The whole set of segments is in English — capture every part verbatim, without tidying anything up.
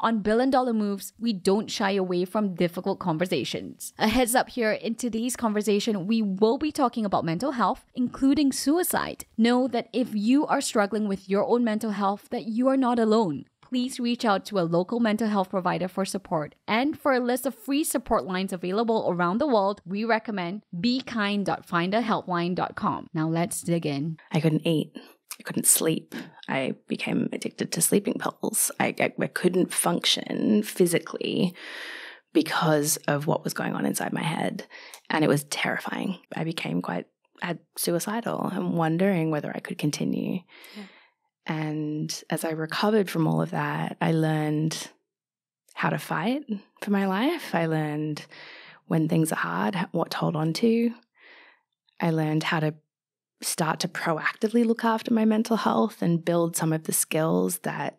On Billion Dollar Moves, we don't shy away from difficult conversations. A heads up here, in today's conversation, we will be talking about mental health, including suicide. Know that if you are struggling with your own mental health, that you are not alone. Please reach out to a local mental health provider for support. And for a list of free support lines available around the world, we recommend be kind dot finda helpline dot com. Now let's dig in. I couldn't eat. I couldn't sleep. I became addicted to sleeping pills. I, I, I couldn't function physically because of what was going on inside my head. And it was terrifying. I became quite I, suicidal and wondering whether I could continue. Yeah. And as I recovered from all of that, I learned how to fight for my life. I learned when things are hard, what to hold on to. I learned how to start to proactively look after my mental health and build some of the skills that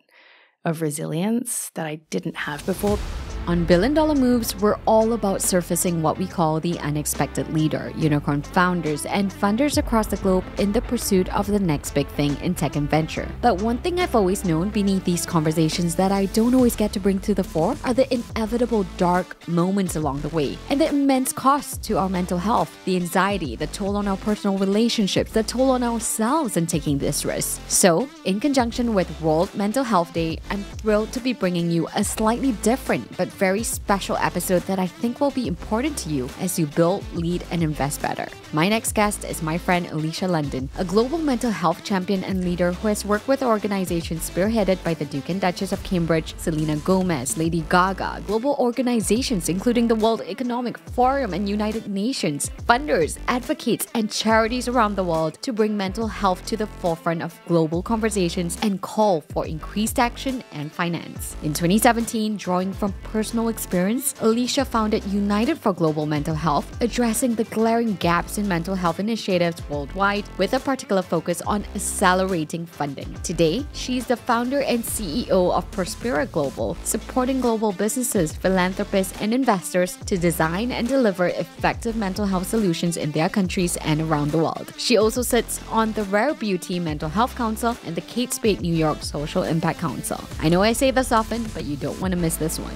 of resilience that I didn't have before. On Billion Dollar Moves, we're all about surfacing what we call the unexpected leader, unicorn founders and funders across the globe in the pursuit of the next big thing in tech and venture. But one thing I've always known beneath these conversations that I don't always get to bring to the fore are the inevitable dark moments along the way and the immense cost to our mental health, the anxiety, the toll on our personal relationships, the toll on ourselves in taking this risk. So, in conjunction with World Mental Health Day, I'm thrilled to be bringing you a slightly different but very special episode that I think will be important to you as you build, lead, and invest better. My next guest is my friend Elisha London, a global mental health champion and leader who has worked with organizations spearheaded by the Duke and Duchess of Cambridge, Selena Gomez, Lady Gaga, global organizations including the World Economic Forum and United Nations, funders, advocates, and charities around the world to bring mental health to the forefront of global conversations and call for increased action and finance. In twenty seventeen, drawing from personal Personal experience, Elisha founded United for Global Mental Health, addressing the glaring gaps in mental health initiatives worldwide with a particular focus on accelerating funding. Today, she's the founder and C E O of Prospira Global, supporting global businesses, philanthropists, and investors to design and deliver effective mental health solutions in their countries and around the world. She also sits on the Rare Beauty Mental Health Council and the Kate Spade New York Social Impact Council. I know I say this often, but you don't want to miss this one.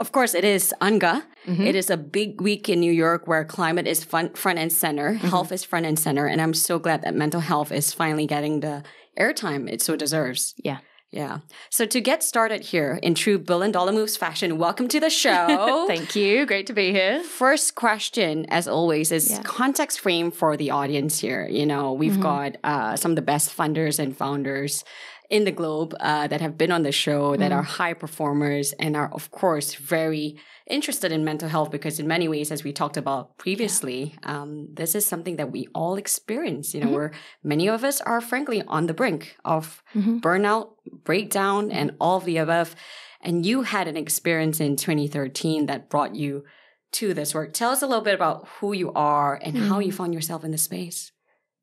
Of course, it is U N G A. Mm-hmm. It is a big week in New York where climate is front, front and center, mm-hmm. health is front and center. And I'm so glad that mental health is finally getting the airtime it so deserves. Yeah. Yeah. So to get started here in true Billion Dollar Moves fashion, welcome to the show. Thank you. Great to be here. First question, as always, is yeah. context frame for the audience here. You know, we've mm-hmm. got uh, some of the best funders and founders in the globe uh, that have been on the show, that mm. are high performers and are, of course, very interested in mental health because in many ways, as we talked about previously, yeah. um, this is something that we all experience. You know, mm-hmm. where many of us are, frankly, on the brink of mm-hmm. burnout, breakdown, and all of the above. And you had an experience in twenty thirteen that brought you to this work. Tell us a little bit about who you are and mm-hmm. how you found yourself in this space.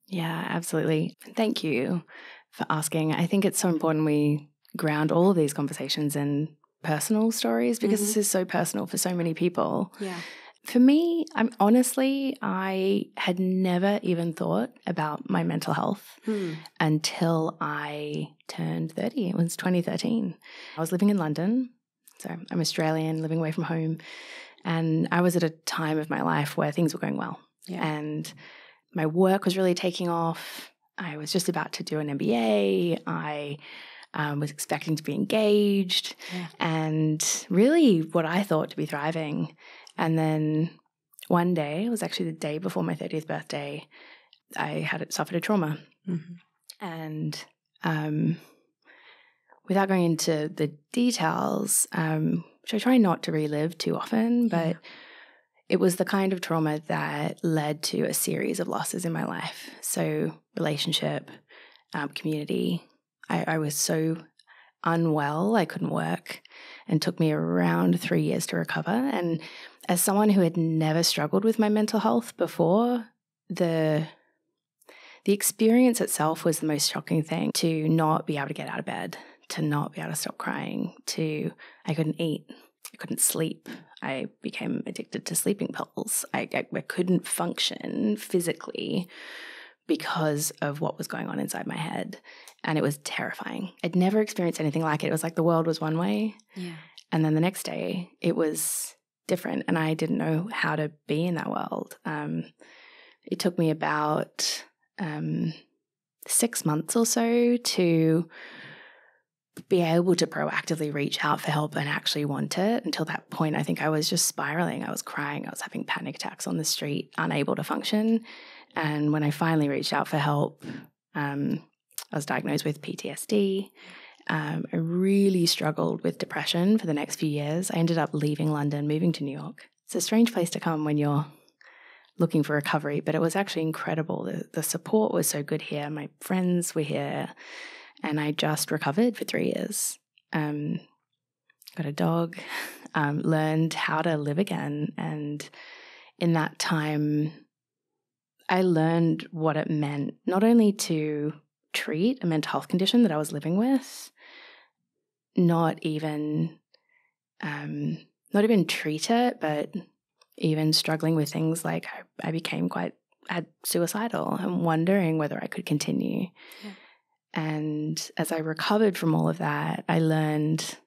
Yeah, absolutely. Thank you for asking. I think it's so important we ground all of these conversations in personal stories because mm-hmm. this is so personal for so many people. Yeah. For me, I'm honestly, I had never even thought about my mental health mm. until I turned thirty. It was twenty thirteen. I was living in London. So I'm Australian, living away from home. And I was at a time of my life where things were going well. Yeah. And my work was really taking off. I was just about to do an M B A. I um, was expecting to be engaged yeah. and really what I thought to be thriving. And then one day, it was actually the day before my thirtieth birthday, I had suffered a trauma. Mm-hmm. And um, without going into the details, um, which I try not to relive too often, but yeah. it was the kind of trauma that led to a series of losses in my life. So relationship, um, community. I, I was so unwell, I couldn't work, and took me around three years to recover. And as someone who had never struggled with my mental health before, the the experience itself was the most shocking thing, to not be able to get out of bed, to not be able to stop crying, to I couldn't eat, I couldn't sleep. I became addicted to sleeping pills. I, I, I couldn't function physically because of what was going on inside my head. And it was terrifying. I'd never experienced anything like it. It was like the world was one way. Yeah. And then the next day it was different, and I didn't know how to be in that world. Um, it took me about um, six months or so to be able to proactively reach out for help and actually want it. Until that point, I think I was just spiraling. I was crying. I was having panic attacks on the street, unable to function. And when I finally reached out for help, um, I was diagnosed with P T S D. Um, I really struggled with depression for the next few years. I ended up leaving London, moving to New York. It's a strange place to come when you're looking for recovery, but it was actually incredible. The, the support was so good here. My friends were here, and I just recovered for three years. Um, got a dog, um, learned how to live again. And in that time, I learned what it meant, not only to treat a mental health condition that I was living with, not even, um, not even treat it, but even struggling with things like I, I became quite I suicidal and wondering whether I could continue. Yeah. And as I recovered from all of that, I learned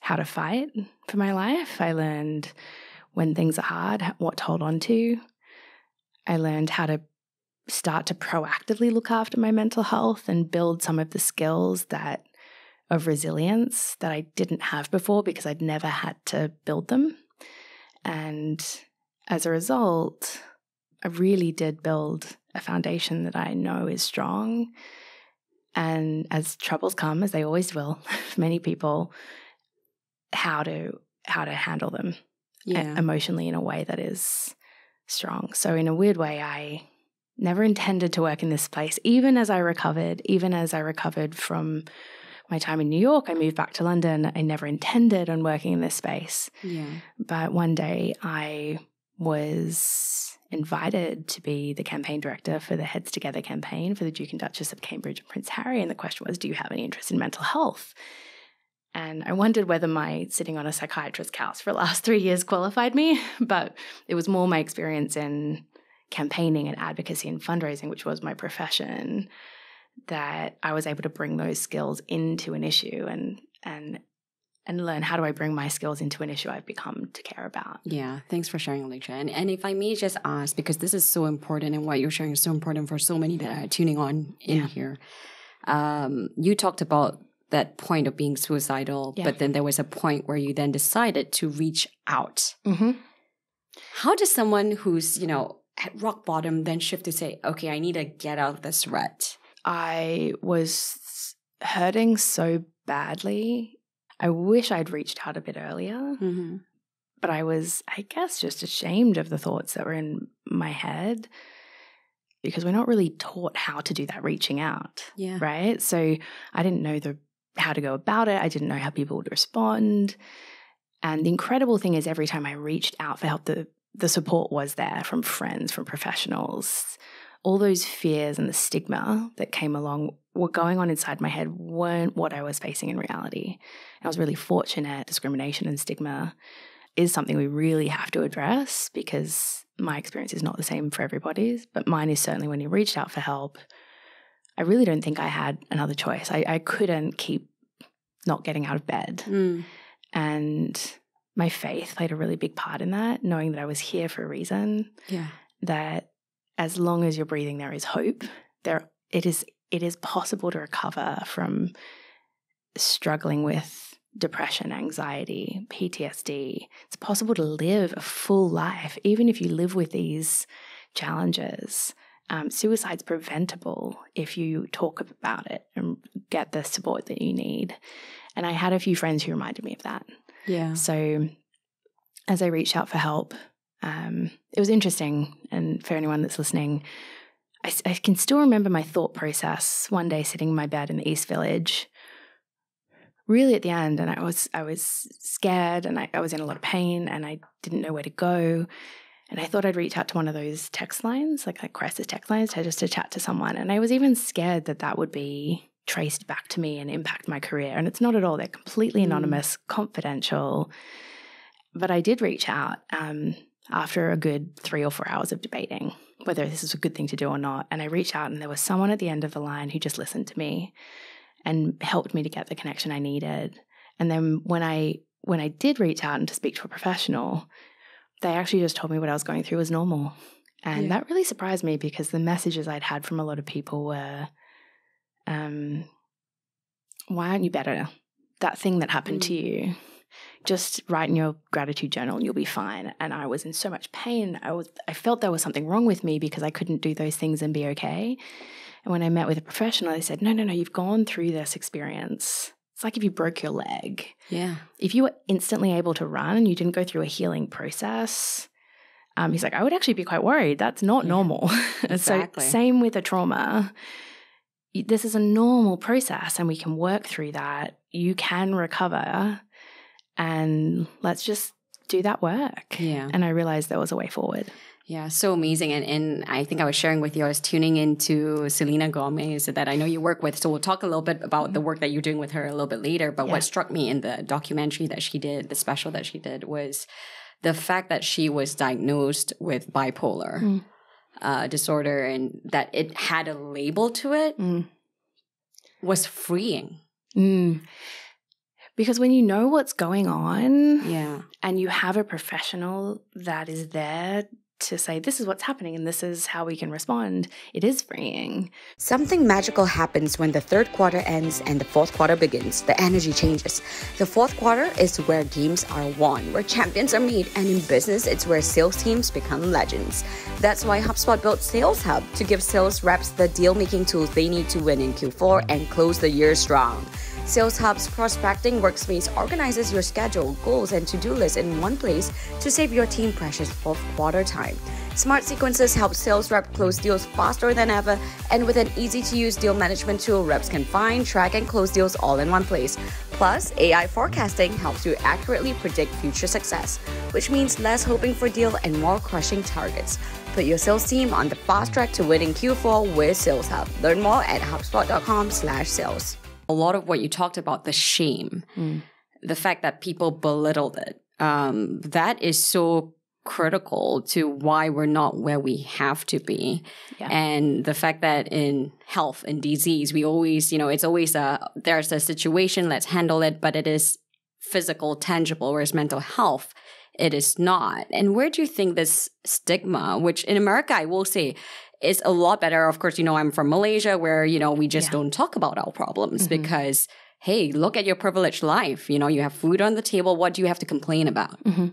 how to fight for my life. I learned when things are hard, what to hold on to. I learned how to start to proactively look after my mental health and build some of the skills that of resilience that I didn't have before because I'd never had to build them. And as a result, I really did build a foundation that I know is strong. And as troubles come, as they always will, for many people, how to how to handle them yeah. emotionally in a way that is strong. So in a weird way, I never intended to work in this place. Even as I recovered, even as I recovered from my time in New York, I moved back to London. I never intended on working in this space. Yeah. But one day I was invited to be the campaign director for the Heads Together campaign for the Duke and Duchess of Cambridge and Prince Harry. And the question was, do you have any interest in mental health? And I wondered whether my sitting on a psychiatrist's couch for the last three years qualified me, but it was more my experience in campaigning and advocacy and fundraising, which was my profession, that I was able to bring those skills into an issue and and and learn how do I bring my skills into an issue I've become to care about. Yeah, thanks for sharing, Alicia. And, and if I may just ask, because this is so important and what you're sharing is so important for so many that are tuning on in yeah. here. Um, you talked about that point of being suicidal, yeah. but then there was a point where you then decided to reach out. Mm-hmm. How does someone who's, you know, at rock bottom, then shift to say, okay, I need to get out of this rut? I was hurting so badly. I wish I'd reached out a bit earlier, mm-hmm. but I was, I guess, just ashamed of the thoughts that were in my head because we're not really taught how to do that reaching out, yeah. right? So I didn't know the how to go about it. I didn't know how people would respond. And the incredible thing is every time I reached out for help, the The support was there from friends, from professionals. All those fears and the stigma that came along were going on inside my head weren't what I was facing in reality. And I was really fortunate. Discrimination and stigma is something we really have to address because my experience is not the same for everybody's, but mine is certainly when you reached out for help, I really don't think I had another choice. I, I couldn't keep not getting out of bed. Mm. And my faith played a really big part in that, knowing that I was here for a reason. Yeah. That as long as you're breathing, there is hope. There, it is. It is possible to recover from struggling with depression, anxiety, P T S D. It's possible to live a full life, even if you live with these challenges. Um, suicide's preventable if you talk about it and get the support that you need. And I had a few friends who reminded me of that. Yeah. So as I reached out for help, um, it was interesting. And for anyone that's listening, I, I can still remember my thought process one day sitting in my bed in the East Village, really at the end. And I was I was scared and I, I was in a lot of pain and I didn't know where to go. And I thought I'd reach out to one of those text lines, like, like crisis text lines, to just to chat to someone. And I was even scared that that would be traced back to me and impact my career. And it's not at all. They're completely anonymous, mm. confidential. But I did reach out um, after a good three or four hours of debating whether this is a good thing to do or not. And I reached out and there was someone at the end of the line who just listened to me and helped me to get the connection I needed. And then when I when I did reach out and to speak to a professional, they actually just told me what I was going through was normal. And yeah. that really surprised me, because the messages I'd had from a lot of people were, um, why aren't you better? That thing that happened mm. to you, just write in your gratitude journal and you'll be fine. And I was in so much pain. I was, I felt there was something wrong with me because I couldn't do those things and be okay. And when I met with a professional, they said, no, no, no, you've gone through this experience. It's like if you broke your leg. Yeah. If you were instantly able to run and you didn't go through a healing process, um, he's like, I would actually be quite worried. That's not yeah. normal. Exactly. So same with a trauma. This is a normal process and we can work through that. You can recover and let's just do that work. Yeah. And I realized there was a way forward. Yeah, so amazing. And and I think I was sharing with you, I was tuning into Selena Gomez that I know you work with. So we'll talk a little bit about the work that you're doing with her a little bit later. But yeah. what struck me in the documentary that she did, the special that she did, was the fact that she was diagnosed with bipolar mm. uh, disorder, and that it had a label to it mm. was freeing. Mm. Because when you know what's going on yeah. and you have a professional that is there to say, this is what's happening and this is how we can respond, it is freeing. Something magical happens when the third quarter ends and the fourth quarter begins. The energy changes. The fourth quarter is where games are won, where champions are made, and in business, it's where sales teams become legends. That's why HubSpot built Sales Hub to give sales reps the deal-making tools they need to win in Q four and close the year strong. Sales Hub's prospecting workspace organizes your schedule, goals, and to-do list in one place to save your team precious fourth quarter time. Smart sequences help sales reps close deals faster than ever, and with an easy-to-use deal management tool, reps can find, track, and close deals all in one place. Plus, A I forecasting helps you accurately predict future success, which means less hoping for deal and more crushing targets. Put your sales team on the fast track to winning Q four with Sales Hub. Learn more at HubSpot dot com slash sales. A lot of what you talked about, the shame, mm. the fact that people belittled it, um, that is so critical to why we're not where we have to be. Yeah. And the fact that in health and disease, we always, you know, it's always a, there's a situation, let's handle it, but it is physical, tangible, whereas mental health, it is not. And where do you think this stigma, which in America, I will say, it's a lot better. Of course, you know, I'm from Malaysia where, you know, we just yeah. don't talk about our problems mm-hmm. because, hey, look at your privileged life. You know, you have food on the table. What do you have to complain about? Mm-hmm.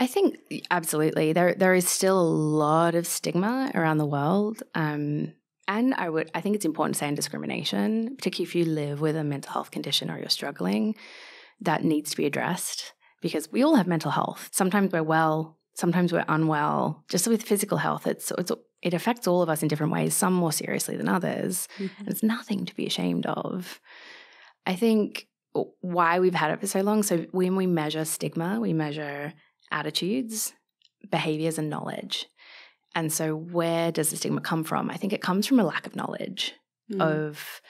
I think absolutely. There, there is still a lot of stigma around the world. Um, and I would, I think it's important to say in discrimination, particularly if you live with a mental health condition or you're struggling, that needs to be addressed because we all have mental health. Sometimes we're well, sometimes we're unwell. Just with physical health, it's, it's, it affects all of us in different ways, some more seriously than others. Mm-hmm. And it's nothing to be ashamed of. I think why we've had it for so long, so when we measure stigma, we measure attitudes, behaviors, and knowledge. And so where does the stigma come from? I think it comes from a lack of knowledge mm. of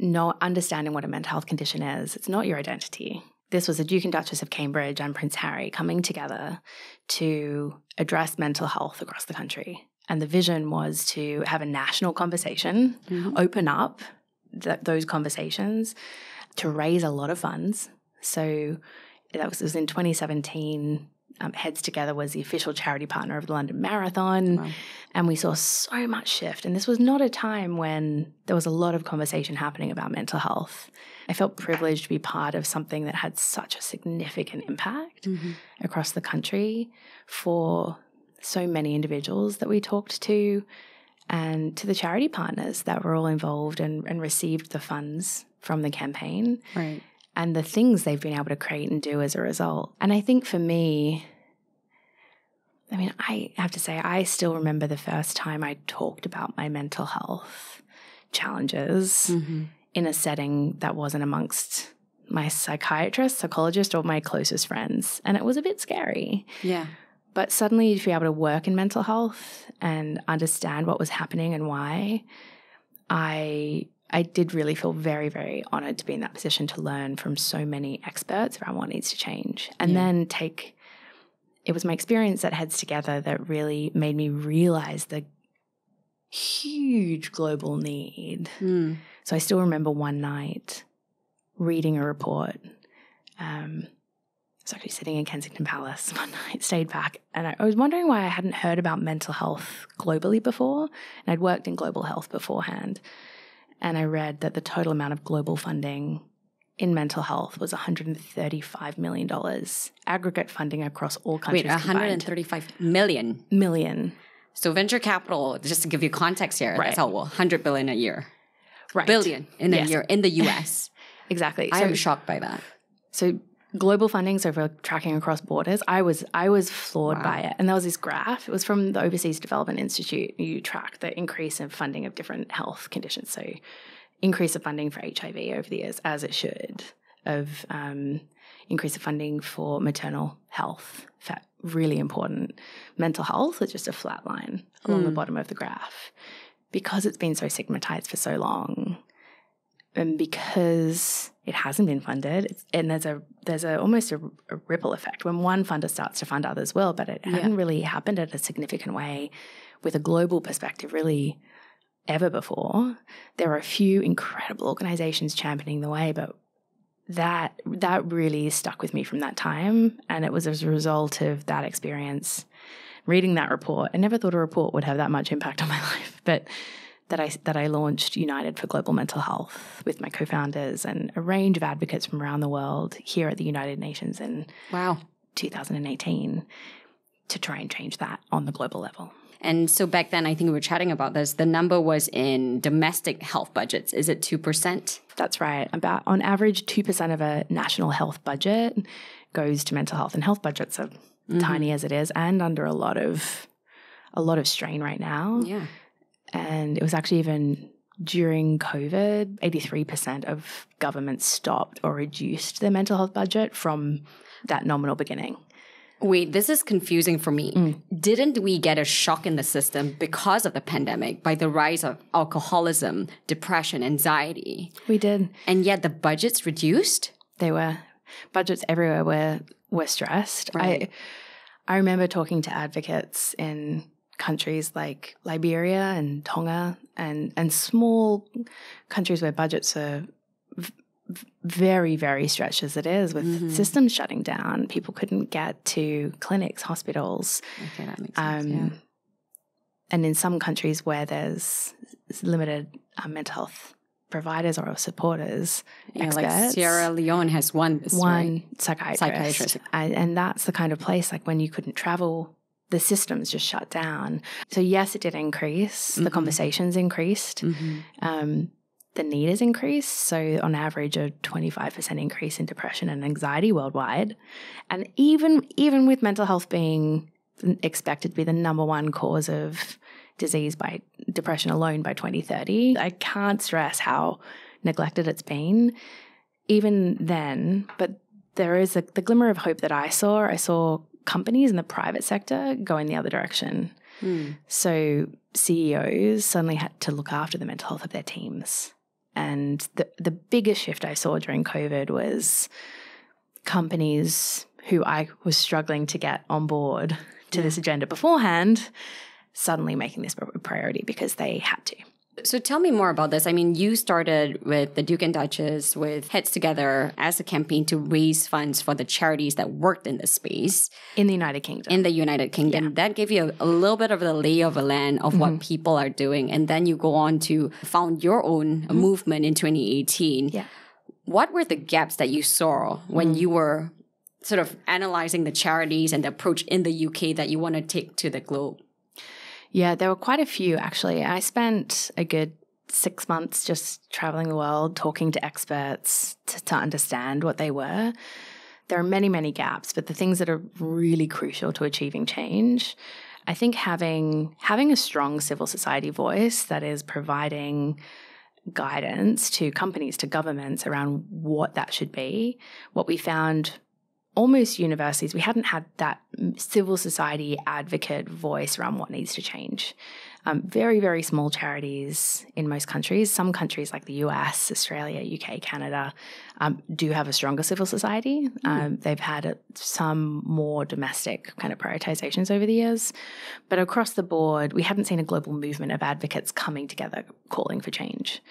not understanding what a mental health condition is. It's not your identity. This was the Duke and Duchess of Cambridge and Prince Harry coming together to address mental health across the country. And the vision was to have a national conversation, mm-hmm. open up th- those conversations to raise a lot of funds. So that was, it was in twenty seventeen. Um, Heads Together was the official charity partner of the London Marathon. Wow. And we saw so much shift. And this was not a time when there was a lot of conversation happening about mental health. I felt privileged to be part of something that had such a significant impact mm-hmm. across the country for so many individuals that we talked to, and to the charity partners that were all involved and, and received the funds from the campaign right. and the things they've been able to create and do as a result. And I think for me, I mean, I have to say, I still remember the first time I talked about my mental health challenges mm-hmm. in a setting that wasn't amongst my psychiatrist, psychologist, or my closest friends. And it was a bit scary. Yeah. But suddenly to be able to work in mental health and understand what was happening and why, I I did really feel very, very honored to be in that position to learn from so many experts around what needs to change. And yeah. then take, it was my experience at Heads Together that really made me realize the huge global need. Mm. So I still remember one night reading a report. Um, I was actually sitting in Kensington Palace one night, stayed back, and I, I was wondering why I hadn't heard about mental health globally before, and I'd worked in global health beforehand. And I read that the total amount of global funding in mental health was one hundred thirty-five million dollars, aggregate funding across all countries. Wait, one hundred thirty-five million? Million. So venture capital, just to give you context here, right. That's all, well, one hundred billion a year. Right. Billion in yes. a year in the U S Exactly. So, I am shocked by that. So global funding, so for tracking across borders, I was I was floored wow. by it. And there was this graph. It was from the Overseas Development Institute. You track the increase in funding of different health conditions. So increase of funding for H I V over the years, as it should, of um, increase of funding for maternal health, fat, really important. Mental health is just a flat line along mm. the bottom of the graph. Because it's been so stigmatized for so long, and because it hasn't been funded, it's, and there's a there's a almost a, a ripple effect when one funder starts to fund others well, but it yeah. hadn't really happened in a significant way with a global perspective really ever before. There are a few incredible organizations championing the way, but that that really stuck with me from that time, and it was as a result of that experience. Reading that report, I never thought a report would have that much impact on my life, but that I that I launched United for Global Mental Health with my co-founders and a range of advocates from around the world here at the United Nations in wow. two thousand eighteen to try and change that on the global level. And so back then, I think we were chatting about this, the number was in domestic health budgets. Is it two percent? That's right. About on average, two percent of a national health budget goes to mental health, and health budgets are Mm-hmm. tiny as it is, and under a lot of a lot of strain right now. Yeah. And it was actually even during COVID, eighty-three percent of governments stopped or reduced their mental health budget from that nominal beginning. Wait, this is confusing for me. Mm. Didn't we get a shock in the system because of the pandemic by the rise of alcoholism, depression, anxiety? We did. And yet the budgets reduced? They were. Budgets everywhere were were stressed. Right. I I remember talking to advocates in countries like Liberia and Tonga and and small countries where budgets are v- very, very stretched as it is with mm-hmm. systems shutting down. People couldn't get to clinics, hospitals. Okay, that makes sense, um, yeah. And in some countries where there's limited uh, mental health providers or supporters, yeah, experts. Like Sierra Leone has one one right? psychiatrist, psychiatrist. And, and that's the kind of place like when you couldn't travel, the systems just shut down. So yes, it did increase. Mm-hmm. The conversations increased. Mm-hmm. Um, the need is increased. So on average, a twenty-five percent increase in depression and anxiety worldwide, and even even with mental health being expected to be the number one cause of disease by depression alone by twenty thirty. I can't stress how neglected it's been even then, but there is a, the glimmer of hope that I saw. I saw companies in the private sector going the other direction. Mm. So C E Os suddenly had to look after the mental health of their teams. And the, the biggest shift I saw during COVID was companies who I was struggling to get on board to yeah. this agenda beforehand suddenly making this a priority because they had to. So tell me more about this. I mean, you started with the Duke and Duchess, with Heads Together as a campaign to raise funds for the charities that worked in this space. In the United Kingdom. In the United Kingdom. Yeah. That gave you a, a little bit of the lay of the land of mm-hmm. what people are doing. And then you go on to found your own mm-hmm. movement in twenty eighteen. Yeah. What were the gaps that you saw when mm-hmm. you were sort of analyzing the charities and the approach in the U K that you want to take to the globe? Yeah, there were quite a few, actually. I spent a good six months just traveling the world, talking to experts to, to understand what they were. There are many, many gaps, but the things that are really crucial to achieving change, I think having having a strong civil society voice that is providing guidance to companies, to governments around what that should be. What we found almost universities, we hadn't had that civil society advocate voice around what needs to change. um, very, very small charities in most countries. Some countries like the U S, Australia, U K, Canada um, do have a stronger civil society. Mm. Um, they've had some more domestic kind of prioritizations over the years. But across the board, we haven't seen a global movement of advocates coming together calling for change.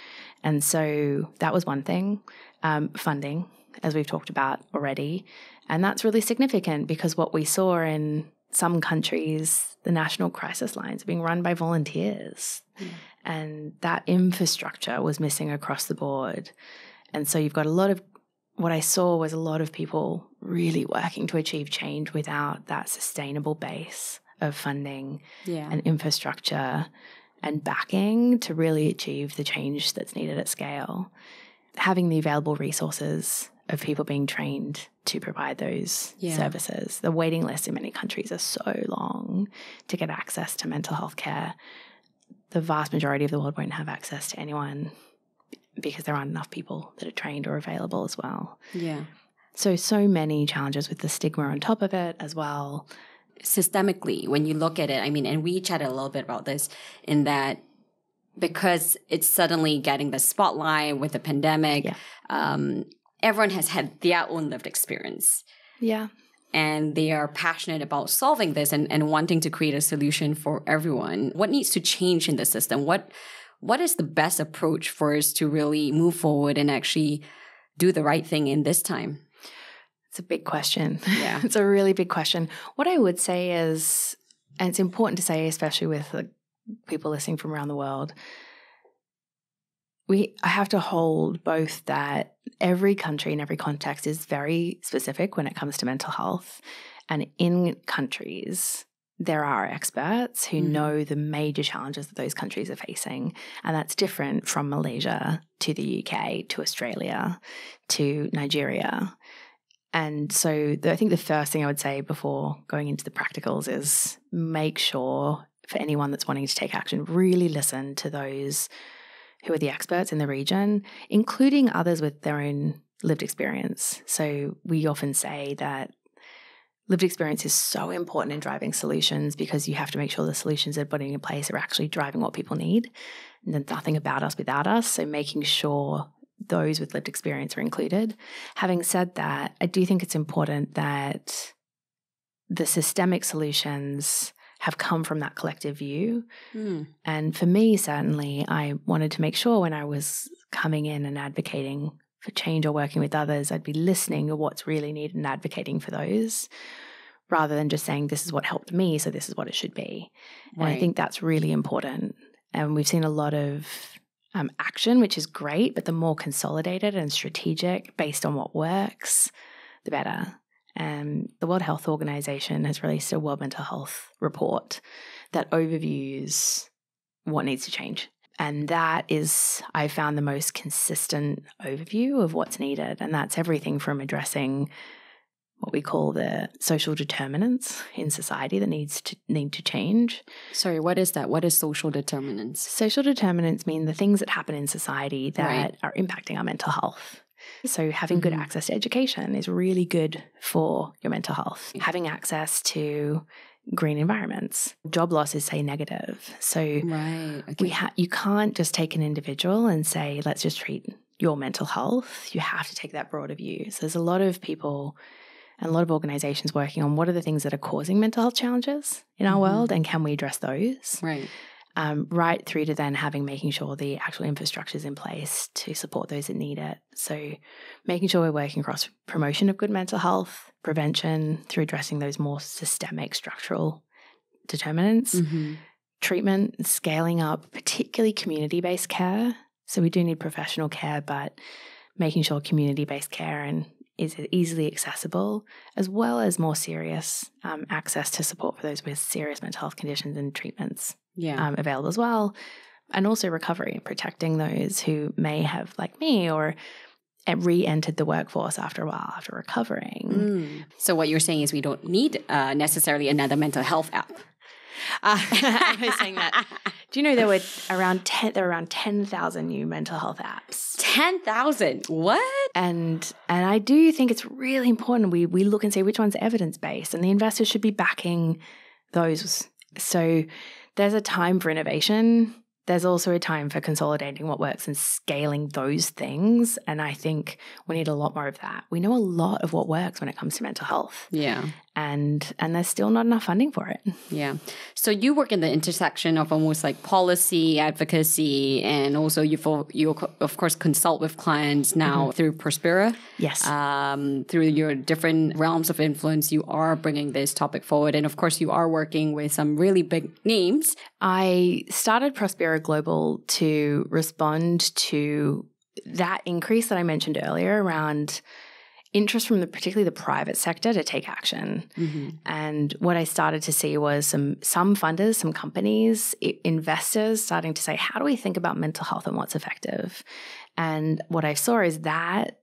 And so that was one thing. Um, funding, as we've talked about already. And that's really significant because what we saw in some countries, the national crisis lines are being run by volunteers. Mm. And that infrastructure was missing across the board. And so you've got a lot of, what I saw was a lot of people really working to achieve change without that sustainable base of funding yeah. and infrastructure and backing to really achieve the change that's needed at scale. Having the available resources of people being trained to provide those yeah. services. The waiting lists in many countries are so long to get access to mental health care. The vast majority of the world won't have access to anyone because there aren't enough people that are trained or available as well. Yeah. So, so many challenges with the stigma on top of it as well. Systemically, when you look at it, I mean, and we chatted a little bit about this in that because it's suddenly getting the spotlight with the pandemic, yeah. um, everyone has had their own lived experience. Yeah. And they are passionate about solving this and, and wanting to create a solution for everyone. What needs to change in the system? What What is the best approach for us to really move forward and actually do the right thing in this time? It's a big question. Yeah. It's a really big question. What I would say is, and it's important to say, especially with the people listening from around the world, we have to hold both that every country and every context is very specific when it comes to mental health. And in countries, there are experts who mm. know the major challenges that those countries are facing. And that's different from Malaysia to the U K to Australia to Nigeria. And so the, I think the first thing I would say before going into the practicals is make sure for anyone that's wanting to take action, really listen to those who are the experts in the region, including others with their own lived experience. So we often say that lived experience is so important in driving solutions because you have to make sure the solutions they're putting in place are actually driving what people need. And there's nothing about us without us. So making sure those with lived experience are included. Having said that, I do think it's important that the systemic solutions have come from that collective view. Mm. And for me, certainly, I wanted to make sure when I was coming in and advocating for change or working with others, I'd be listening to what's really needed and advocating for those rather than just saying, this is what helped me, so this is what it should be. Right. And I think that's really important. And we've seen a lot of um, action, which is great, but the more consolidated and strategic based on what works, the better. Um, the World Health Organization has released a World Mental Health report that overviews what needs to change. And that is, I found, the most consistent overview of what's needed. And that's everything from addressing what we call the social determinants in society that needs to need to change. Sorry, what is that? What is social determinants? Social determinants mean the things that happen in society that right. are impacting our mental health. So having good mm-hmm. access to education is really good for your mental health. Yeah. Having access to green environments. Job loss is, say, negative. So right. okay. we ha- you can't just take an individual and say, let's just treat your mental health. You have to take that broader view. So there's a lot of people and a lot of organizations working on what are the things that are causing mental health challenges in our mm-hmm. world and can we address those? Right. Um, right through to then having making sure the actual infrastructure is in place to support those that need it. So making sure we're working across promotion of good mental health, prevention through addressing those more systemic structural determinants, mm-hmm. treatment, scaling up, particularly community-based care. So we do need professional care, but making sure community-based care and is easily accessible, as well as more serious um, access to support for those with serious mental health conditions and treatments. Yeah. Um, available as well, and also recovery, protecting those who may have, like me, or re-entered the workforce after a while, after recovering. Mm. So what you're saying is we don't need uh, necessarily another mental health app. Uh, I was saying that. Do you know there were around ten? There were around ten thousand new mental health apps. Ten thousand. What? And and I do think it's really important we we look and see which one's evidence based, and the investors should be backing those. So there's a time for innovation. There's also a time for consolidating what works and scaling those things. And I think we need a lot more of that. We know a lot of what works when it comes to mental health. Yeah. And and there's still not enough funding for it. Yeah. So you work in the intersection of almost like policy, advocacy, and also you, for, you of course, consult with clients now mm-hmm. through Prospira. Yes. Um, through your different realms of influence, you are bringing this topic forward. And of course, you are working with some really big names. I started Prospira Global to respond to that increase that I mentioned earlier around interest from the, particularly the private sector to take action. Mm-hmm. And what I started to see was some some funders, some companies, I- investors starting to say, how do we think about mental health and what's effective? And what I saw is that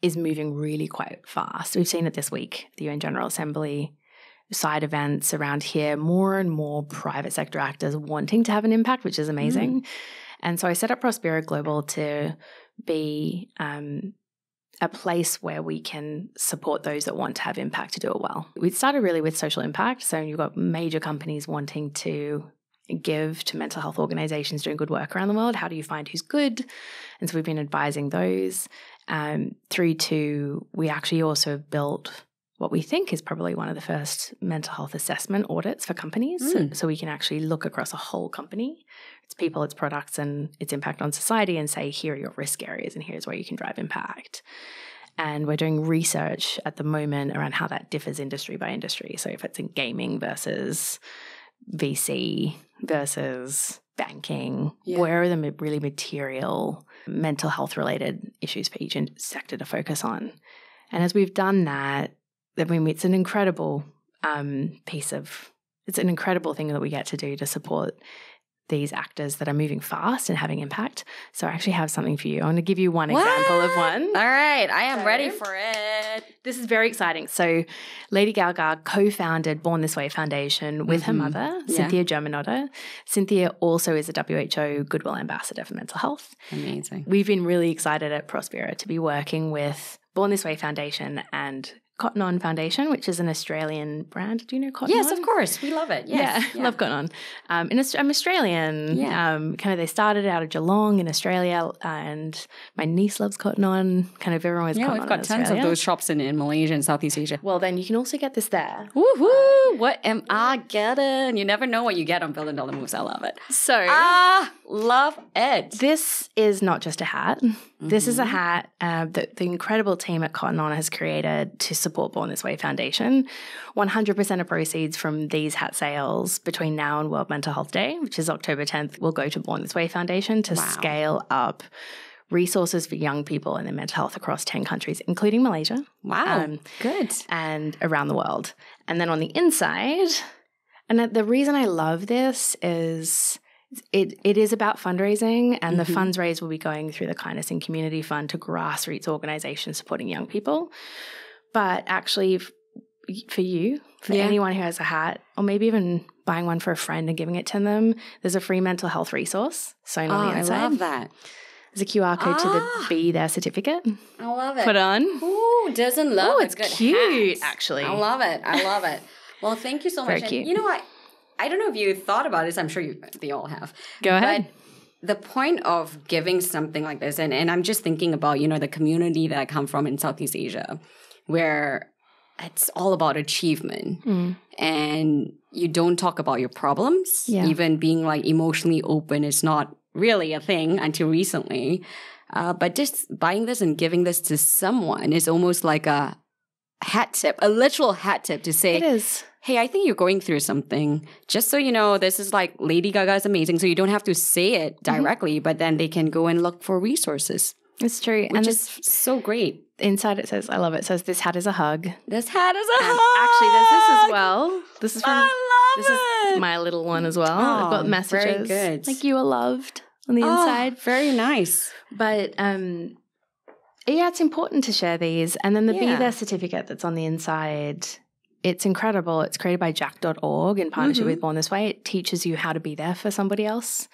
is moving really quite fast. We've seen it this week, the U N General Assembly, side events around here, more and more private sector actors wanting to have an impact, which is amazing. Mm-hmm. And so I set up Prospira Global to be um, a place where we can support those that want to have impact to do it well. We started really with social impact. So you've got major companies wanting to give to mental health organizations doing good work around the world. How do you find who's good? And so we've been advising those. Um, through to, we actually also built what we think is probably one of the first mental health assessment audits for companies. Mm. So, so we can actually look across a whole company, its people, its products, and its impact on society and say, here are your risk areas and here's where you can drive impact. And we're doing research at the moment around how that differs industry by industry. So if it's in gaming versus V C versus banking, yeah. where are the really material mental health related issues for each sector to focus on? And as we've done that, I mean, it's an incredible um, piece of, it's an incredible thing that we get to do to support these actors that are moving fast and having impact. So I actually have something for you. I want to give you one what? example of one. All right. I am so, ready for it. This is very exciting. So Lady Gaga co-founded Born This Way Foundation with mm-hmm. her mother, yeah. Cynthia Germanotta. Cynthia also is a W H O Goodwill Ambassador for Mental Health. Amazing. We've been really excited at Prospira to be working with Born This Way Foundation and Cotton On Foundation, which is an Australian brand. Do you know Cotton yes, On? Yes, of course. We love it. Yes. Yeah, yeah. Love Cotton On. Um, and I'm Australian. Yeah. Um, kind of they started out of Geelong in Australia, and my niece loves Cotton On. Kind of everyone is yeah, Cotton On. Yeah, we've got tons Australia. of those shops in, in Malaysia and Southeast Asia. Well, then you can also get this there. Woohoo! Um, what am I getting? You never know what you get on Billion Dollar Moves. I love it. So I love it. This is not just a hat. Mm-hmm. This is a hat uh, that the incredible team at Cotton On has created to support Born This Way Foundation. one hundred percent of proceeds from these hat sales between now and World Mental Health Day, which is October tenth, will go to Born This Way Foundation to wow. scale up resources for young people and their mental health across ten countries, including Malaysia. Wow, um, good. And around the world. And then on the inside, and the reason I love this is It It is about fundraising, and mm-hmm. the funds raised will be going through the Kindness and Community Fund to grassroots organizations supporting young people. But actually, f- for you, for yeah. anyone who has a hat, or maybe even buying one for a friend and giving it to them, there's a free mental health resource sewn oh, on the inside. I love that. There's a Q R code ah, to the Be There certificate. I love it. Put on. Ooh, doesn't love oh, it's a good cute, hat. Actually. I love it. I love it. Well, thank you so much. Very cute. And you know what? I don't know if you thought about this. I'm sure you, they all have. Go ahead. But the point of giving something like this, and, and I'm just thinking about, you know, the community that I come from in Southeast Asia, where it's all about achievement. Mm. And you don't talk about your problems. Yeah. Even being like emotionally open is not really a thing until recently. Uh, but just buying this and giving this to someone is almost like a hat tip, a literal hat tip to say, it is. Hey, I think you're going through something. Just so you know, this is like Lady Gaga is amazing. So you don't have to say it directly, mm-hmm. but then they can go and look for resources. It's true. Which and it's so great. Inside it says, I love it, it says this hat is a hug. This hat is a and hug. Actually, there's this as well. This is from I love this it. Is my little one as well. Oh, I've got messages. Very good. Like you are loved on the oh, inside. Very nice. But um yeah, it's important to share these. And then the yeah. Be There certificate that's on the inside, it's incredible. It's created by Jack dot org in partnership mm-hmm. with Born This Way. It teaches you how to be there for somebody else.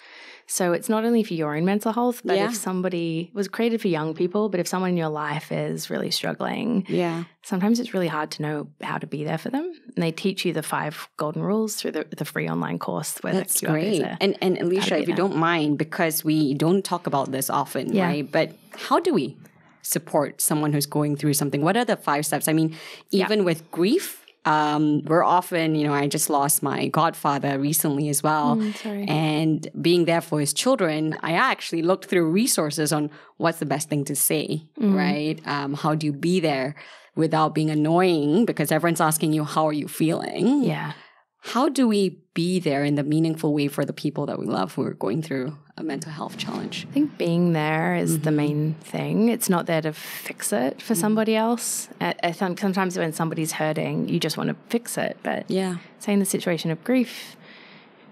So it's not only for your own mental health, but yeah. if somebody was created for young people, but if someone in your life is really struggling, yeah, sometimes it's really hard to know how to be there for them. And they teach you the five golden rules through the, the free online course. Where That's the great. Is there. And, and Elisha, if you don't mind, because we don't talk about this often, yeah. right? But how do we support someone who's going through something? What are the five steps? I mean, even yeah. with grief, Um, we're often, you know, I just lost my godfather recently as well. Mm, sorry. And being there for his children, I actually looked through resources on what's the best thing to say, mm. right? Um, how do you be there without being annoying? Because everyone's asking you, how are you feeling? Yeah. How do we be there in the meaningful way for the people that we love who are going through a mental health challenge? I think being there is mm-hmm. the main thing. It's not there to fix it for mm-hmm. somebody else. I, I think sometimes when somebody's hurting, you just want to fix it. But yeah, say in the situation of grief,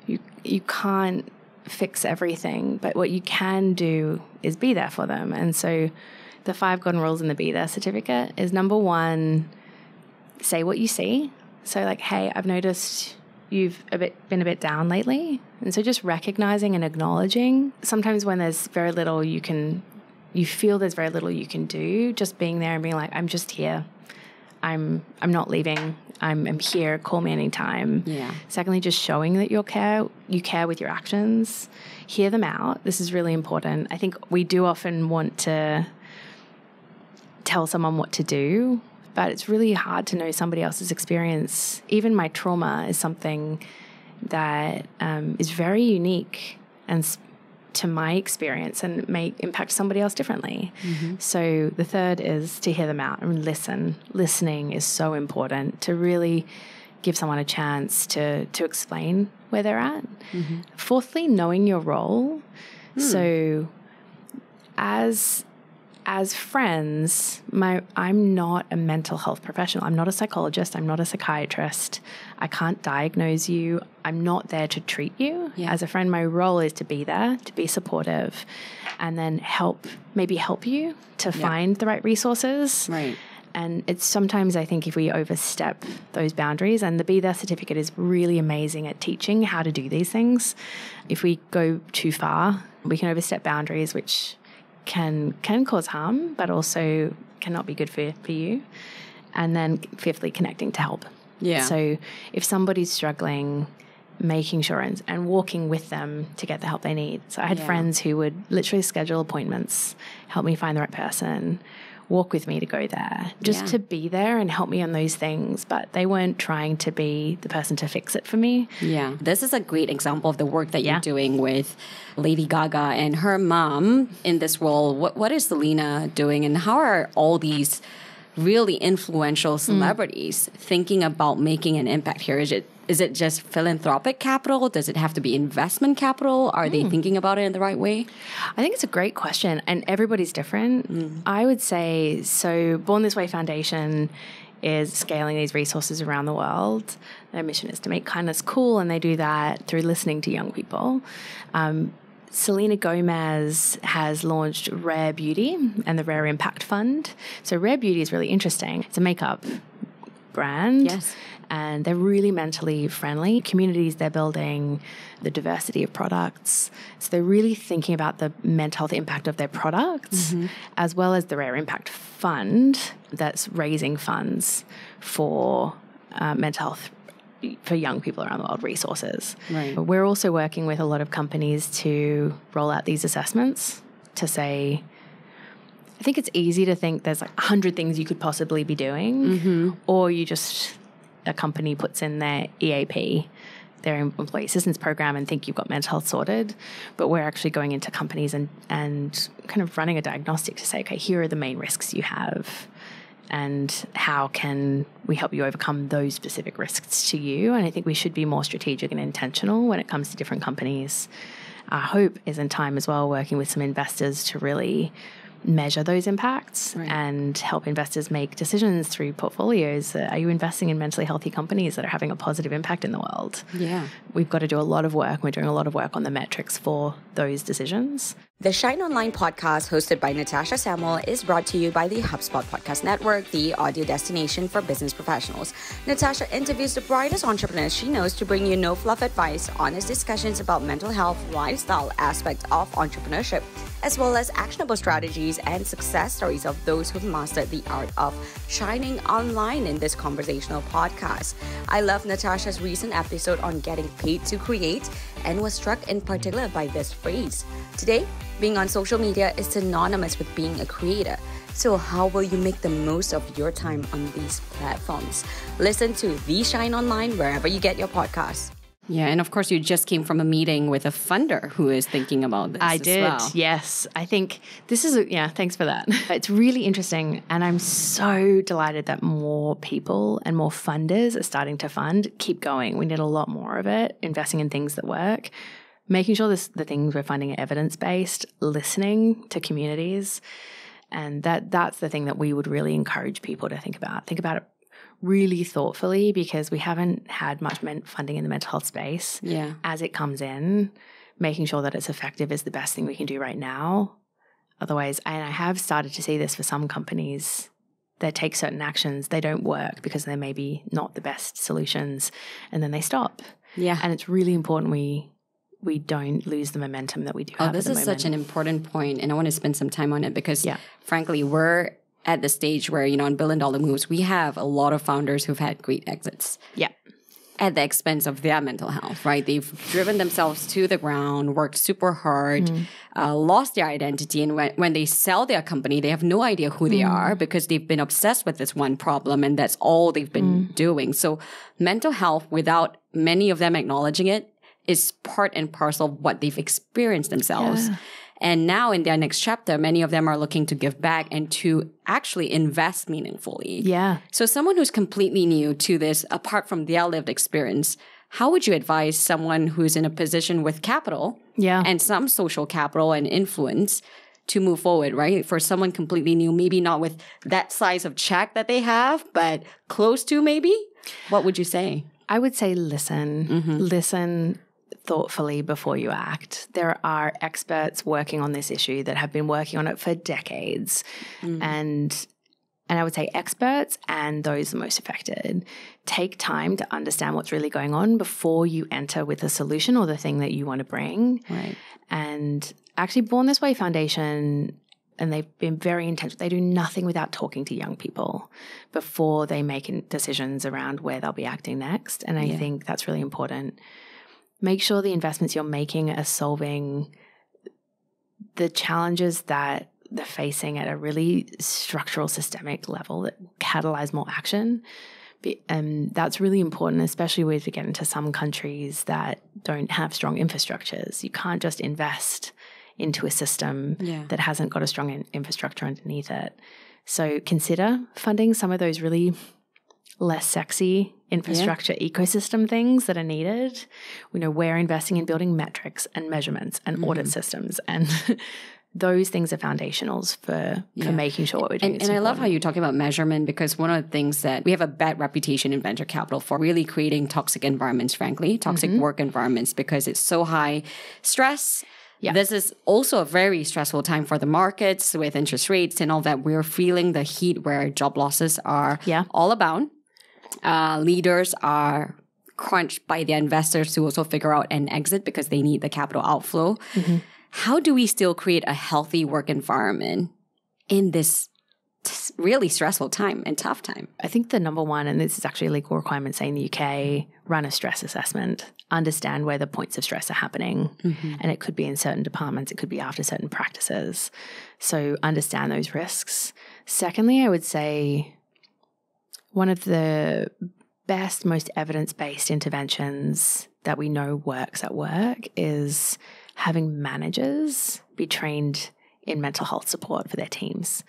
you you can't fix everything. But what you can do is be there for them. And so the five golden rules in the Be There certificate is number one, say what you see. So like, hey, I've noticed you've a bit been a bit down lately. And so just recognizing and acknowledging. Sometimes when there's very little you can, you feel there's very little you can do, just being there and being like, I'm just here. I'm I'm not leaving. I'm, I'm here. Call me anytime. Yeah. Secondly, just showing that you care, you care with your actions. Hear them out. This is really important. I think we do often want to tell someone what to do, but it's really hard to know somebody else's experience. Even my trauma is something that um, is very unique and sp- to my experience and may impact somebody else differently. Mm-hmm. So the third is to hear them out and listen. Listening is so important to really give someone a chance to, to explain where they're at. Mm-hmm. Fourthly, knowing your role. Mm. So as... As friends, my I'm not a mental health professional. I'm not a psychologist. I'm not a psychiatrist. I can't diagnose you. I'm not there to treat you. Yeah. As a friend, my role is to be there, to be supportive, and then help, maybe help you to yeah. find the right resources. Right. And it's sometimes I think if we overstep those boundaries, and the Be There certificate is really amazing at teaching how to do these things. If we go too far, we can overstep boundaries, which... can can cause harm, but also cannot be good for, for you. And then fifthly, connecting to help. Yeah. So if somebody's struggling, making sure and, and walking with them to get the help they need. So I had yeah. friends who would literally schedule appointments, help me find the right person, walk with me to go there, just yeah. to be there and help me on those things. But they weren't trying to be the person to fix it for me. Yeah. This is a great example of the work that yeah. you're doing with Lady Gaga and her mom in this role. What, what is Selena doing, and how are all these really influential celebrities mm. thinking about making an impact here? Is it Is it just philanthropic capital? Does it have to be investment capital? Are mm. they thinking about it in the right way? I think it's a great question, and everybody's different. Mm. I would say, so Born This Way Foundation is scaling these resources around the world. Their mission is to make kindness cool, and they do that through listening to young people. Um, Selena Gomez has launched Rare Beauty and the Rare Impact Fund. So Rare Beauty is really interesting. It's a makeup brand. Yes. And they're really mentally friendly. Communities they're building, the diversity of products. So they're really thinking about the mental health impact of their products, mm-hmm. as well as the Rare Impact Fund that's raising funds for uh, mental health for young people around the world resources. Right. We're also working with a lot of companies to roll out these assessments to say... I think it's easy to think there's like a hundred things you could possibly be doing, mm-hmm. or you just... a company puts in their E A P, their employee assistance program, and think you've got mental health sorted. But we're actually going into companies and, and kind of running a diagnostic to say, okay, here are the main risks you have and how can we help you overcome those specific risks to you. And I think we should be more strategic and intentional when it comes to different companies. Our hope is in time as well, working with some investors to really measure those impacts right. and help investors make decisions through portfolios. Uh, are you investing in mentally healthy companies that are having a positive impact in the world? Yeah. We've got to do a lot of work. We're doing a lot of work on the metrics for those decisions. The Shine Online podcast, hosted by Natasha Samuel, is brought to you by the HubSpot Podcast Network, the audio destination for business professionals. Natasha interviews the brightest entrepreneurs she knows to bring you no-fluff advice, honest discussions about mental health, lifestyle aspects of entrepreneurship, as well as actionable strategies and success stories of those who've mastered the art of shining online in this conversational podcast. I love Natasha's recent episode on getting paid to create and was struck in particular by this phrase. Today, being on social media is synonymous with being a creator. So how will you make the most of your time on these platforms? Listen to The Shine Online wherever you get your podcasts. Yeah, and of course, you just came from a meeting with a funder who is thinking about this I as did, well. yes. I think this is, a, yeah, thanks for that. It's really interesting, and I'm so delighted that more people and more funders are starting to fund. Keep going. We need a lot more of it, investing in things that work, making sure this, the things we're finding are evidence-based, listening to communities, and that that's the thing that we would really encourage people to think about. Think about it really thoughtfully, because we haven't had much funding in the mental health space. Yeah. As it comes in, making sure that it's effective is the best thing we can do right now. Otherwise, and I have started to see this for some companies, they take certain actions, they don't work because they're maybe not the best solutions, and then they stop. Yeah. And it's really important we we don't lose the momentum that we do oh, have at the moment. This is such an important point, and I want to spend some time on it because, yeah. frankly, we're at the stage where, you know, on Billion Dollar Moves, we have a lot of founders who've had great exits. Yeah. At the expense of their mental health, right? They've driven themselves to the ground, worked super hard, mm. uh, lost their identity. And when, when they sell their company, they have no idea who mm. they are because they've been obsessed with this one problem and that's all they've been mm. doing. So mental health, without many of them acknowledging it, is part and parcel of what they've experienced themselves. Yeah. And now in their next chapter, many of them are looking to give back and to actually invest meaningfully. Yeah. So someone who's completely new to this, apart from their lived experience, how would you advise someone who's in a position with capital yeah. and some social capital and influence to move forward, right? For someone completely new, maybe not with that size of check that they have, but close to maybe? What would you say? I would say listen. Mm-hmm. Listen thoughtfully before you act. There are experts working on this issue that have been working on it for decades. Mm. And and I would say experts and those the most affected. Take time to understand what's really going on before you enter with a solution or the thing that you want to bring. Right. And actually Born This Way Foundation, and they've been very intentional. They do nothing without talking to young people before they make decisions around where they'll be acting next. And I yeah. think that's really important. Make sure the investments you're making are solving the challenges that they're facing at a really structural, systemic level that catalyze more action. And that's really important, especially when we get into some countries that don't have strong infrastructures. You can't just invest into a system yeah. that hasn't got a strong infrastructure underneath it. So consider funding some of those really less sexy infrastructure yeah. ecosystem things that are needed. We know we're investing in building metrics and measurements and mm-hmm. audit systems, and those things are foundationals for, yeah. for making sure what we're doing. And, and I love how you're talking about measurement, because one of the things that we have a bad reputation in venture capital for really creating toxic environments, frankly, toxic mm-hmm. work environments, because it's so high stress. Yeah. This is also a very stressful time for the markets with interest rates and all that. We're feeling the heat where job losses are yeah. all about. Uh, leaders are crunched by their investors to also figure out an exit because they need the capital outflow. Mm-hmm. How do we still create a healthy work environment in this really stressful time and tough time? I think the number one, and this is actually a legal requirement, say in the U K, run a stress assessment, understand where the points of stress are happening. Mm-hmm. And it could be in certain departments, it could be after certain practices. So understand those risks. Secondly, I would say one of the best, most evidence-based interventions that we know works at work is having managers be trained in mental health support for their teams.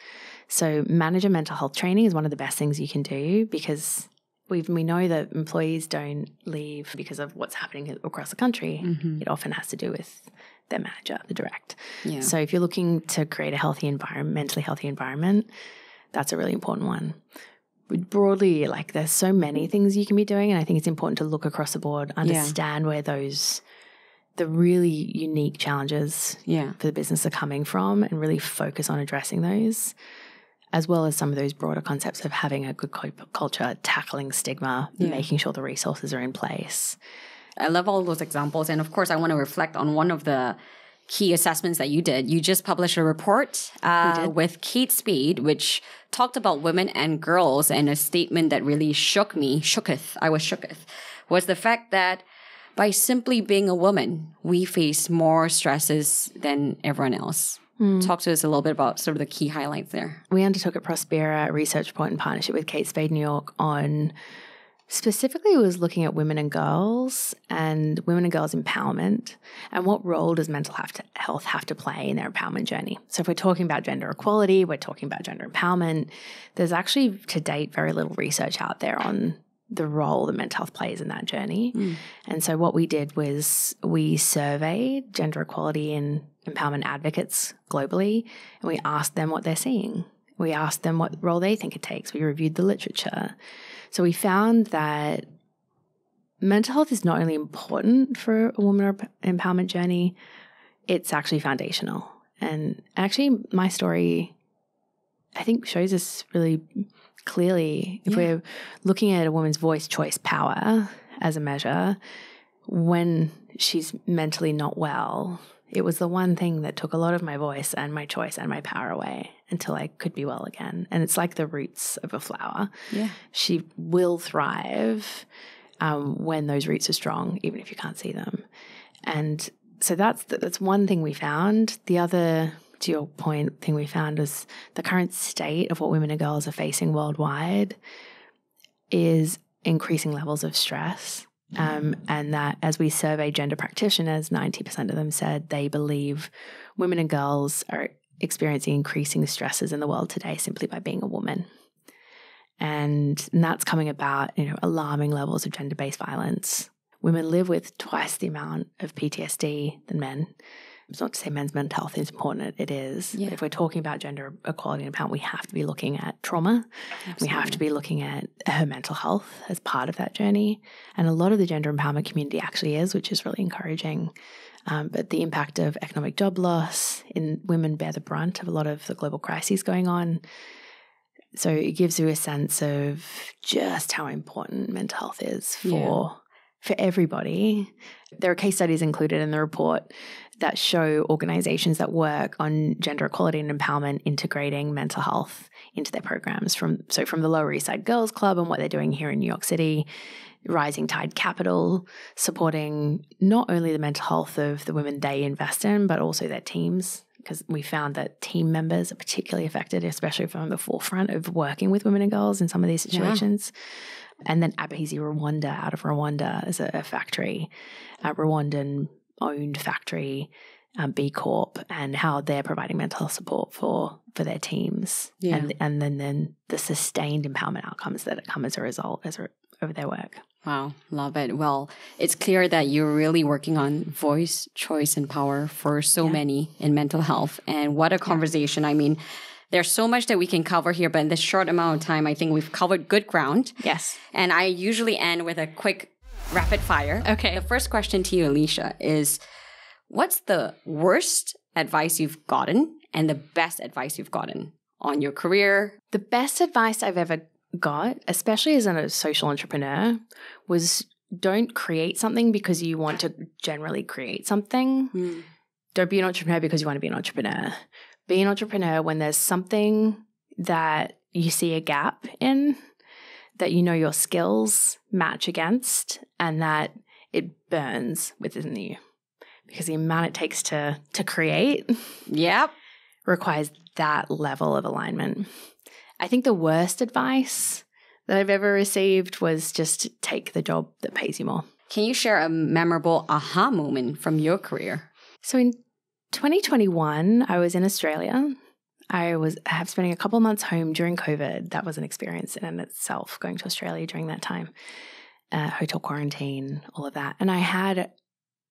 So manager mental health training is one of the best things you can do, because we've, we know that employees don't leave because of what's happening across the country. Mm-hmm. It often has to do with their manager, the direct. Yeah. So if you're looking to create a healthy environment, mentally healthy environment, that's a really important one. Broadly, like there's so many things you can be doing, and I think it's important to look across the board, understand yeah. where those the really unique challenges yeah. for the business are coming from, and really focus on addressing those, as well as some of those broader concepts of having a good culture, tackling stigma, yeah. making sure the resources are in place. I love all those examples. And of course, I want to reflect on one of the key assessments that you did. You just published a report uh, with Kate Spade, which talked about women and girls. And a statement that really shook me, shooketh, I was shooketh, was the fact that by simply being a woman, we face more stresses than everyone else. Mm. Talk to us a little bit about sort of the key highlights there. We undertook at Prospira Research Point in partnership with Kate Spade New York on, specifically was looking at women and girls and women and girls empowerment, and what role does mental health have to play in their empowerment journey. So if we're talking about gender equality, we're talking about gender empowerment, there's actually to date very little research out there on the role that mental health plays in that journey. Mm. And so what we did was we surveyed gender equality and empowerment advocates globally, and we asked them what they're seeing. We asked them what role they think it takes. We reviewed the literature. So we found that mental health is not only important for a woman empowerment journey, it's actually foundational. And actually my story, I think, shows us really clearly, if yeah. we're looking at a woman's voice, choice, power as a measure, when she's mentally not well, it was the one thing that took a lot of my voice and my choice and my power away until I could be well again. And it's like the roots of a flower. Yeah. She will thrive um, when those roots are strong, even if you can't see them. And so that's the, that's one thing we found. The other, to your point, thing we found is the current state of what women and girls are facing worldwide is increasing levels of stress. Um, and that as we survey gender practitioners, ninety percent of them said they believe women and girls are experiencing increasing stresses in the world today simply by being a woman. And, and that's coming about, you know, alarming levels of gender-based violence. Women live with twice the amount of P T S D than men. It's not to say men's mental health is important. It is. Yeah. But if we're talking about gender equality and empowerment, we have to be looking at trauma. Absolutely. We have to be looking at her mental health as part of that journey. And a lot of the gender empowerment community actually is, which is really encouraging. Um, but the impact of economic job loss, in women bear the brunt of a lot of the global crises going on. So it gives you a sense of just how important mental health is for yeah. for everybody. There are case studies included in the report that show organizations that work on gender equality and empowerment integrating mental health into their programs. From so from the Lower East Side Girls Club and what they're doing here in New York City, Rising Tide Capital, supporting not only the mental health of the women they invest in, but also their teams, because we found that team members are particularly affected, especially from the forefront of working with women and girls in some of these situations. Yeah. And then Abahizi Rwanda out of Rwanda is a, a factory, a Rwandan-owned factory, um, B Corp, and how they're providing mental health support for for their teams, yeah. and and then then the sustained empowerment outcomes that come as a result as a, of their work. Wow, love it. Well, it's clear that you're really working on voice, choice, and power for so yeah. many in mental health. And what a conversation! Yeah. I mean, there's so much that we can cover here, but in this short amount of time, I think we've covered good ground. Yes. And I usually end with a quick rapid fire. Okay. The first question to you, Elisha, is what's the worst advice you've gotten and the best advice you've gotten on your career? The best advice I've ever got, especially as a social entrepreneur, was don't create something because you want to generally create something. Mm. Don't be an entrepreneur because you want to be an entrepreneur. Be an entrepreneur when there's something that you see a gap in, that you know your skills match against, and that it burns within you. Because the amount it takes to to create yep. requires that level of alignment. I think the worst advice that I've ever received was just take the job that pays you more. Can you share a memorable aha moment from your career? So in twenty twenty-one, I was in Australia. I was I have spending a couple of months home during COVID. That was an experience in itself, going to Australia during that time, uh, hotel quarantine, all of that. And I had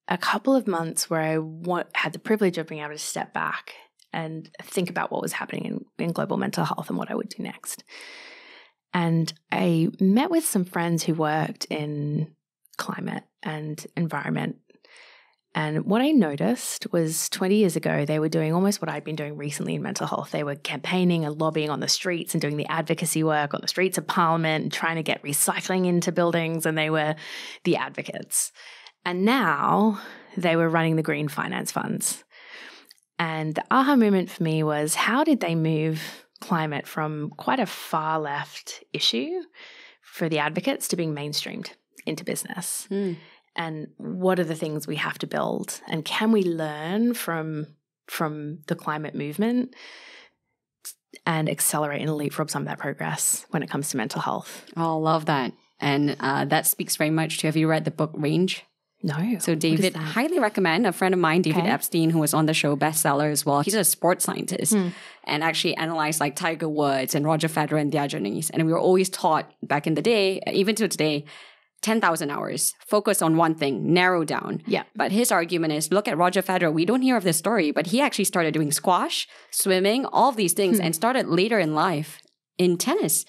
a couple of months where I want, had the privilege of being able to step back and think about what was happening in, in global mental health and what I would do next. And I met with some friends who worked in climate and environment. And what I noticed was twenty years ago, they were doing almost what I'd been doing recently in mental health. They were campaigning and lobbying on the streets and doing the advocacy work on the streets of Parliament and trying to get recycling into buildings, and they were the advocates. And now they were running the green finance funds. And the aha moment for me was, how did they move climate from quite a far left issue for the advocates to being mainstreamed into business? Mm. And what are the things we have to build? And can we learn from, from the climate movement and accelerate and leapfrog some of that progress when it comes to mental health? Oh, love that. And uh, that speaks very much to, have you read the book Range? No. So David, highly recommend, a friend of mine, David okay. Epstein, who was on the show, bestseller as well. He's a sports scientist mm. and actually analyzed like Tiger Woods and Roger Federer and their journeys. And we were always taught back in the day, even to today, ten thousand hours, focus on one thing, narrow down. Yeah. But his argument is, look at Roger Federer. We don't hear of this story, but he actually started doing squash, swimming, all of these things, hmm. and started later in life in tennis.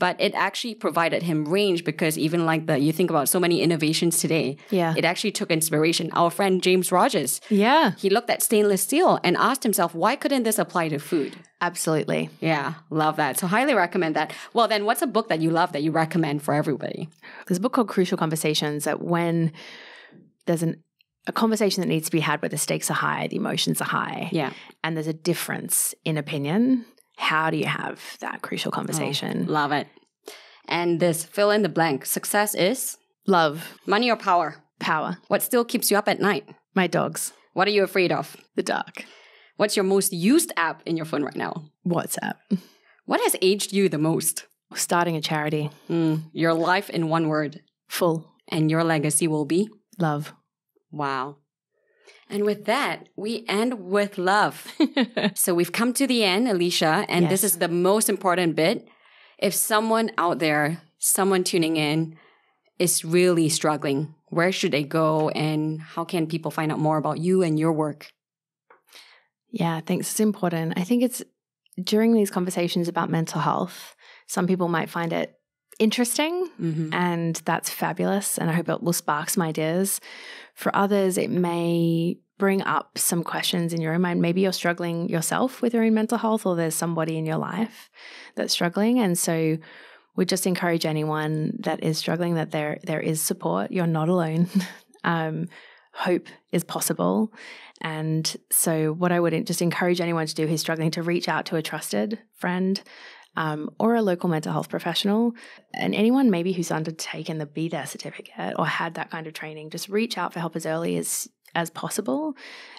But it actually provided him range, because even like the, you think about so many innovations today, yeah. it actually took inspiration. Our friend James Rogers, yeah, he looked at stainless steel and asked himself, why couldn't this apply to food? Absolutely. Yeah, love that. So highly recommend that. Well, then what's a book that you love that you recommend for everybody? There's a book called Crucial Conversations, that when there's an, a conversation that needs to be had where the stakes are high, the emotions are high, yeah, and there's a difference in opinion, how do you have that crucial conversation? Oh, love it. And this fill in the blank. Success is? Love. Money or power? Power. What still keeps you up at night? My dogs. What are you afraid of? The dark. What's your most used app in your phone right now? WhatsApp. What has aged you the most? Starting a charity. Mm, your life in one word? Full. And your legacy will be? Love. Wow. And with that, we end with love. So we've come to the end, Elisha, and yes. this is the most important bit. If someone out there, someone tuning in, is really struggling, where should they go and how can people find out more about you and your work? Yeah, thanks. It's important. I think it's during these conversations about mental health, some people might find it interesting, mm-hmm. and that's fabulous, and I hope it will spark some ideas. For others, it may bring up some questions in your own mind. Maybe you're struggling yourself with your own mental health, or there's somebody in your life that's struggling, and so we just encourage anyone that is struggling that there there is support. You're not alone. um, hope is possible, and so what I would just encourage anyone to do who's struggling to reach out to a trusted friend. Um, or a local mental health professional, and anyone maybe who's undertaken the Be There certificate or had that kind of training, just reach out for help as early as, as possible,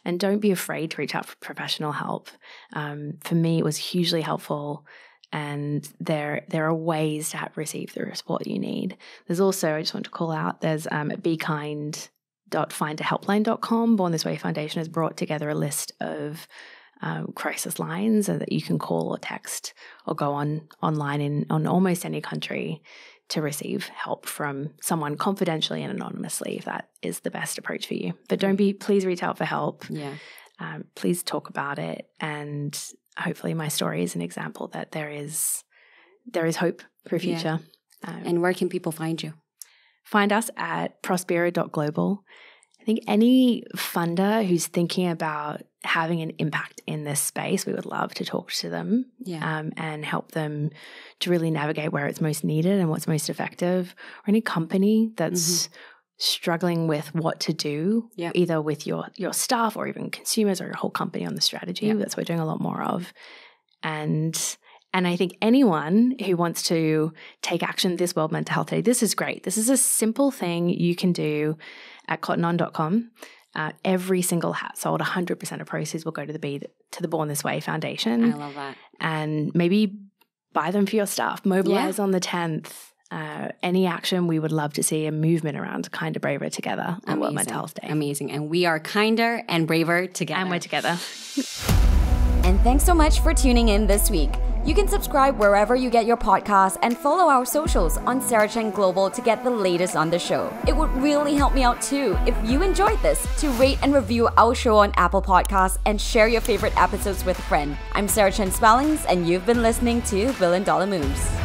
and don't be afraid to reach out for professional help. Um, for me, it was hugely helpful, and there there are ways to have, receive the support you need. There's also, I just want to call out, there's um, at be kind dot find a helpline dot com, Born This Way Foundation has brought together a list of Um, crisis lines that you can call or text or go on online in on almost any country to receive help from someone confidentially and anonymously, if that is the best approach for you. But don't be, please reach out for help. Yeah. Um, please talk about it. And hopefully my story is an example that there is, there is hope for a future. Yeah. Um, and where can people find you? Find us at prospira dot global. I think any funder who's thinking about having an impact in this space, we would love to talk to them yeah. um, and help them to really navigate where it's most needed and what's most effective. Or any company that's mm-hmm. struggling with what to do, yeah. either with your, your staff or even consumers or your whole company on the strategy. Yeah. That's what we're doing a lot more of. And... And I think anyone who wants to take action this World Mental Health Day, this is great. This is a simple thing you can do at cotton on dot com. Uh, every single hat sold, one hundred percent of proceeds will go to the B, to the Born This Way Foundation. I love that. And maybe buy them for your staff. Mobilize yeah. on the tenth. Uh, any action, we would love to see a movement around Kinder, Braver Together on World Mental Health Day. Amazing. And we are kinder and braver together. And we're together. And thanks so much for tuning in this week. You can subscribe wherever you get your podcasts and follow our socials on Sarah Chen Global to get the latest on the show. It would really help me out too if you enjoyed this to rate and review our show on Apple Podcasts and share your favorite episodes with a friend. I'm Sarah Chen-Spellings, and you've been listening to Billion Dollar Moves.